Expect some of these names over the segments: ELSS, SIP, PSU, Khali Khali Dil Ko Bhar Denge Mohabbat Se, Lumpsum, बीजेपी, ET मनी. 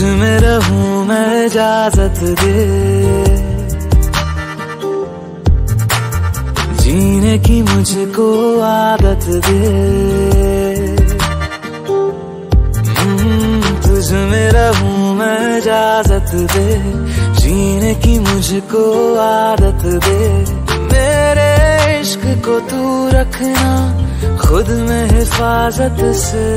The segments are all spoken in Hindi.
तुझमें रहूं मैं इजाजत दे, जीने की मुझको आदत दे। तुझमें रहूं मैं इजाजत दे, जीने की मुझको आदत दे। मेरे इश्क को तू रखना खुद में हिफाजत से,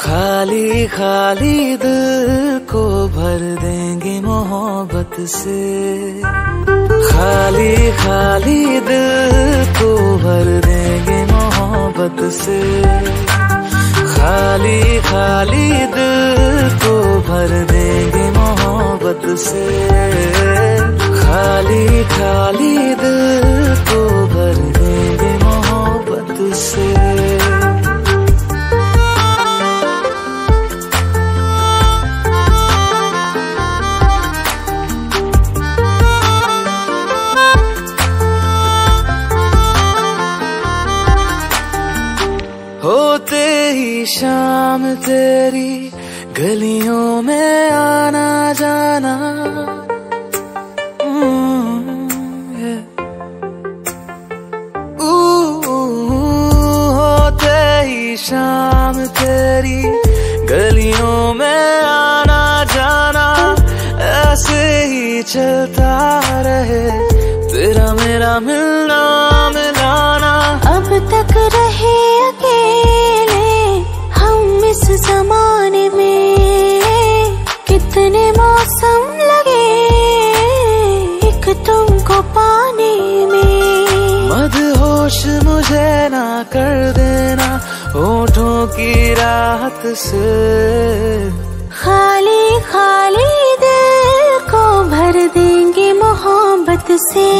खाली खाली दिल को भर देंगे मोहब्बत से। खाली खाली दिल को भर देंगे मोहब्बत से। खाली खाली दिल को भर देंगे मोहब्बत से। खाली खाली दिल को भर देंगे मोहब्बत से। होते ही शाम तेरी गलियों में आना जाना, होते ही शाम तेरी गलियों में आना जाना, ऐसे ही चलता रहे तेरा मेरा मिलना मिलाना। अब तक रहे इस जमाने में कितने मौसम लगे एक तुमको पाने में। मदहोश मुझे ना कर देना होठों की राहत से, खाली खाली दिल को भर देंगे मोहब्बत से।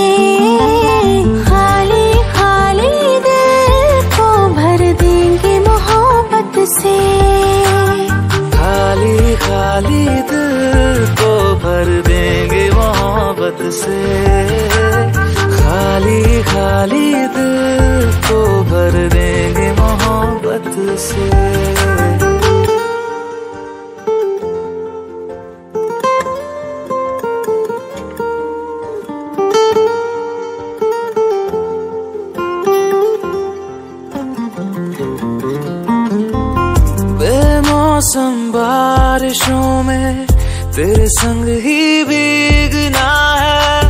खाली खाली दिल को भर देंगे मोहब्बत से। खाली खाली दिल को भर देंगे मोहब्बत से। खाली खाली दिल को भर देंगे मोहब्बत से। मौसम बारिशों में तेरे संग ही भीगना है,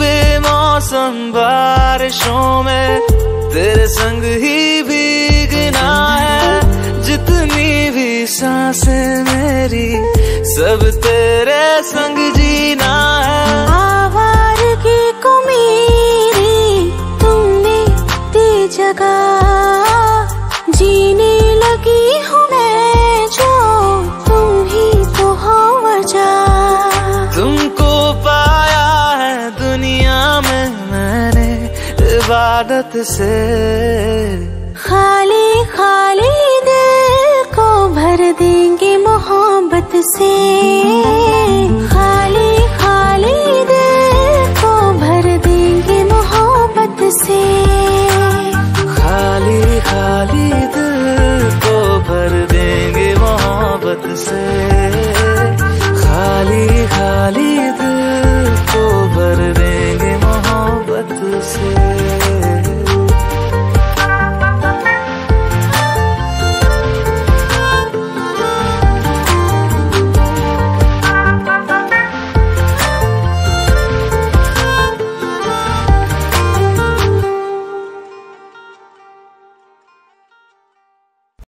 बेमौसम बारिशों में तेरे संग ही भीगना है। जितनी भी सांसें मेरी सब तेरे संग जीना है। जीने लगी हूँ मैं जो तुम ही तो हो वजह। तुमको पाया है दुनिया में मैंने इबादत से। खाली खाली दिल को भर देंगे मोहब्बत से। खाली खाली दिल को भर देंगे मोहब्बत से। खाली खाली दिल को भर देंगे मोहब्बत से। खाली खाली